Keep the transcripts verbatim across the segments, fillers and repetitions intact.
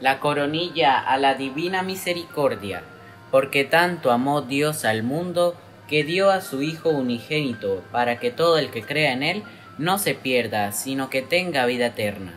la coronilla a la Divina Misericordia, porque tanto amó Dios al mundo que dio a su Hijo unigénito, para que todo el que crea en Él no se pierda, sino que tenga vida eterna.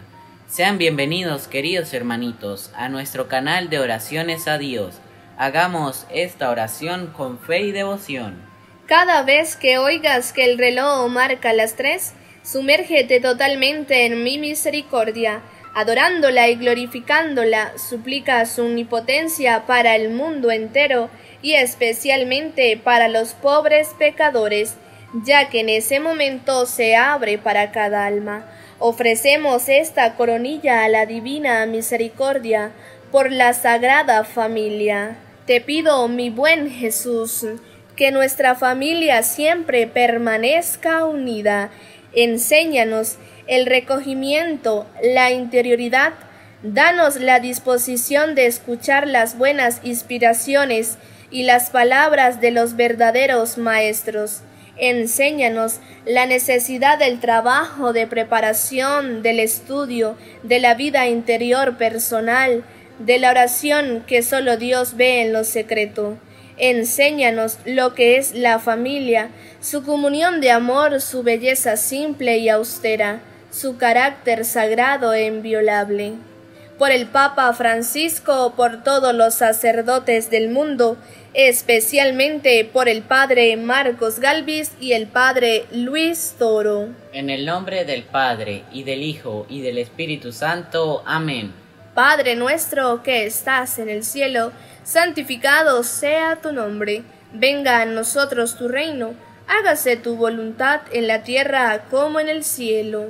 Sean bienvenidos, queridos hermanitos, a nuestro canal de oraciones a Dios. Hagamos esta oración con fe y devoción. Cada vez que oigas que el reloj marca las tres, sumérgete totalmente en mi misericordia. Adorándola y glorificándola, suplica su omnipotencia para el mundo entero y especialmente para los pobres pecadores, ya que en ese momento se abre para cada alma. Ofrecemos esta coronilla a la Divina Misericordia por la Sagrada Familia. Te pido, mi buen Jesús, que nuestra familia siempre permanezca unida. Enséñanos el recogimiento, la interioridad, danos la disposición de escuchar las buenas inspiraciones y las palabras de los verdaderos maestros. Enséñanos la necesidad del trabajo, de preparación, del estudio, de la vida interior personal, de la oración que solo Dios ve en lo secreto. Enséñanos lo que es la familia, su comunión de amor, su belleza simple y austera, su carácter sagrado e inviolable. Por el Papa Francisco, por todos los sacerdotes del mundo, especialmente por el Padre Marcos Galvis y el Padre Luis Toro. En el nombre del Padre, y del Hijo, y del Espíritu Santo. Amén. Padre nuestro que estás en el cielo, santificado sea tu nombre. Venga a nosotros tu reino. Hágase tu voluntad en la tierra como en el cielo.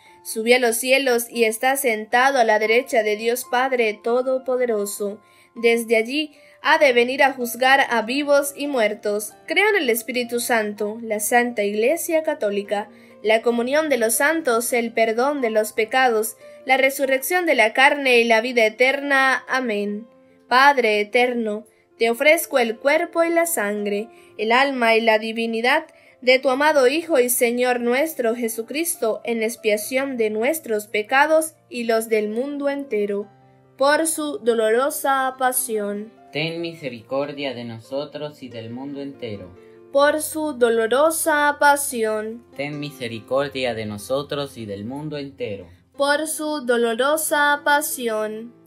subió a los cielos y está sentado a la derecha de Dios Padre Todopoderoso. Desde allí ha de venir a juzgar a vivos y muertos. Creo en el Espíritu Santo, la Santa Iglesia Católica, la comunión de los santos, el perdón de los pecados, la resurrección de la carne y la vida eterna. Amén. Padre eterno, te ofrezco el cuerpo y la sangre, el alma y la divinidad de tu amado Hijo y Señor nuestro Jesucristo, en expiación de nuestros pecados y los del mundo entero, por su dolorosa pasión. Ten misericordia de nosotros y del mundo entero. Por su dolorosa pasión. Ten misericordia de nosotros y del mundo entero. Por su dolorosa pasión.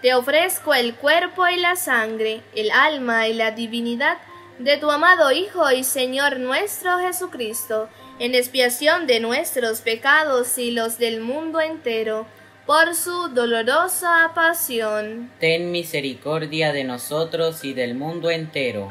te ofrezco el cuerpo y la sangre, el alma y la divinidad de tu amado Hijo y Señor nuestro Jesucristo, en expiación de nuestros pecados y los del mundo entero, por su dolorosa pasión. Ten misericordia de nosotros y del mundo entero.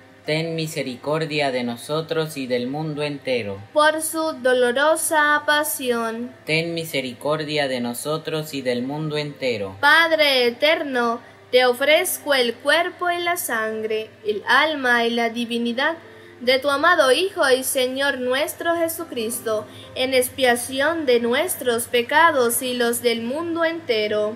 Ten misericordia de nosotros y del mundo entero. Por su dolorosa pasión. Ten misericordia de nosotros y del mundo entero. Padre eterno, te ofrezco el cuerpo y la sangre, el alma y la divinidad de tu amado Hijo y Señor nuestro Jesucristo, en expiación de nuestros pecados y los del mundo entero,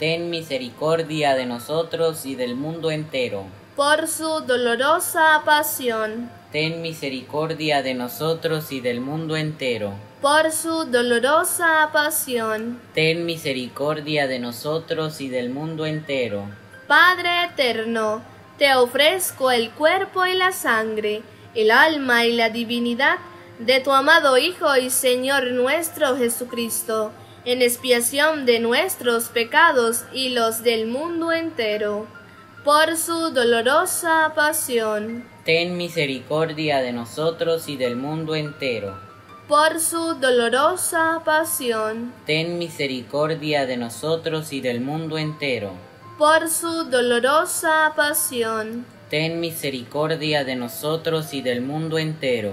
Ten misericordia de nosotros y del mundo entero. Por su dolorosa pasión. Ten misericordia de nosotros y del mundo entero. Por su dolorosa pasión. Ten misericordia de nosotros y del mundo entero. Padre eterno, te ofrezco el cuerpo y la sangre, el alma y la divinidad de tu amado Hijo y Señor nuestro Jesucristo, en expiación de nuestros pecados y los del mundo entero, por su dolorosa pasión. Ten misericordia de nosotros y del mundo entero. Por su dolorosa pasión. Ten misericordia de nosotros y del mundo entero. Por su dolorosa pasión. Ten misericordia de nosotros y del mundo entero.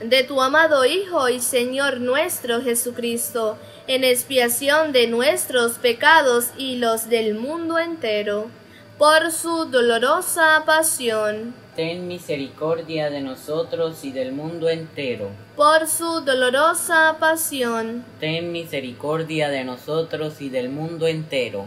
de tu amado Hijo y Señor nuestro Jesucristo, en expiación de nuestros pecados y los del mundo entero, por su dolorosa pasión. Ten misericordia de nosotros y del mundo entero. Por su dolorosa pasión. Ten misericordia de nosotros y del mundo entero.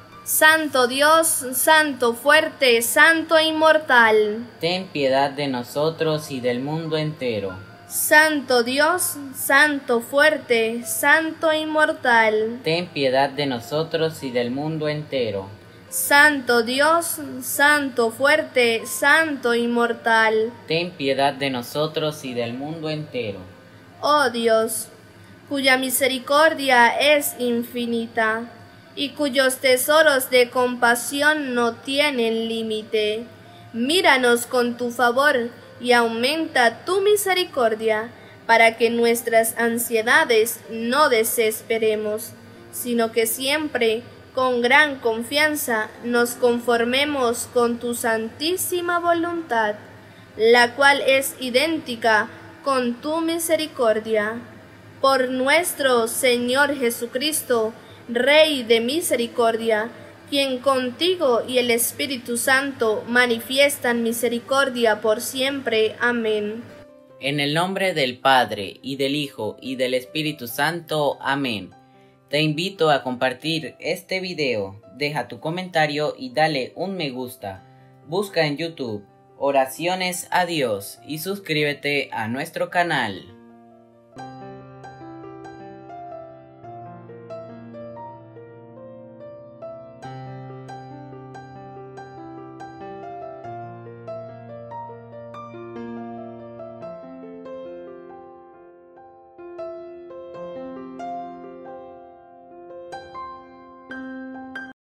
Santo Dios, Santo fuerte, Santo inmortal, ten piedad de nosotros y del mundo entero. Santo Dios, Santo fuerte, Santo inmortal, ten piedad de nosotros y del mundo entero. Santo Dios, Santo fuerte, Santo inmortal, ten piedad de nosotros y del mundo entero. Oh Dios, cuya misericordia es infinita y cuyos tesoros de compasión no tienen límite. Míranos con tu favor y aumenta tu misericordia, para que nuestras ansiedades no desesperemos, sino que siempre, con gran confianza, nos conformemos con tu santísima voluntad, la cual es idéntica con tu misericordia. Por nuestro Señor Jesucristo, Rey de misericordia, quien contigo y el Espíritu Santo manifiestan misericordia por siempre. Amén. En el nombre del Padre, y del Hijo, y del Espíritu Santo. Amén. Te invito a compartir este video, deja tu comentario y dale un me gusta. Busca en YouTube Oraciones a Dios y suscríbete a nuestro canal.